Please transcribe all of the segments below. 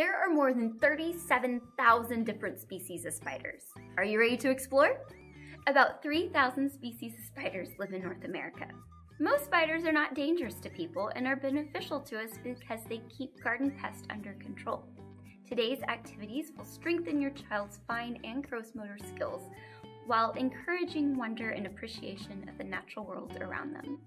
There are more than 37,000 different species of spiders. Are you ready to explore? About 3,000 species of spiders live in North America. Most spiders are not dangerous to people and are beneficial to us because they keep garden pests under control. Today's activities will strengthen your child's fine and gross motor skills while encouraging wonder and appreciation of the natural world around them.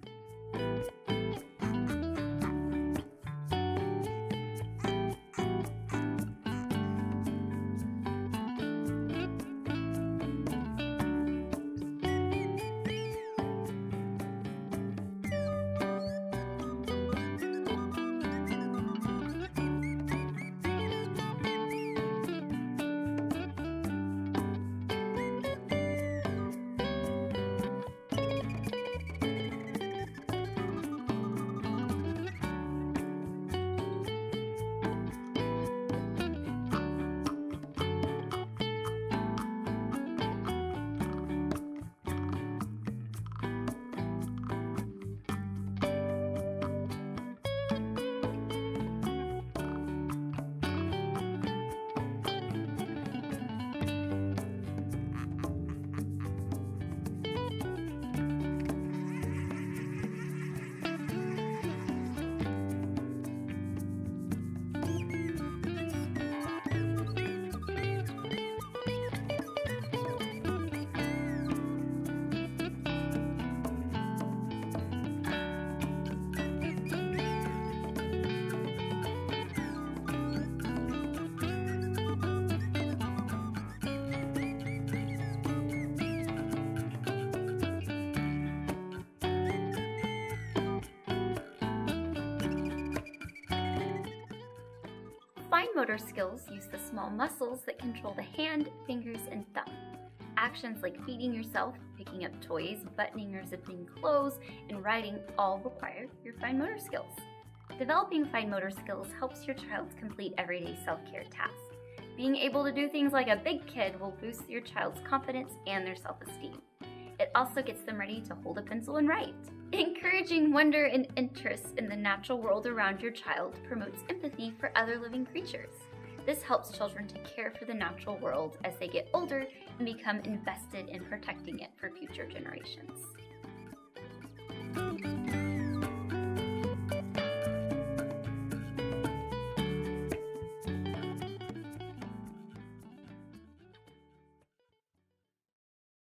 Fine motor skills use the small muscles that control the hand, fingers, and thumb. Actions like feeding yourself, picking up toys, buttoning or zipping clothes, and writing all require your fine motor skills. Developing fine motor skills helps your child complete everyday self-care tasks. Being able to do things like a big kid will boost your child's confidence and their self-esteem. It also gets them ready to hold a pencil and write. Encouraging wonder and interest in the natural world around your child promotes empathy for other living creatures. This helps children to care for the natural world as they get older and become invested in protecting it for future generations.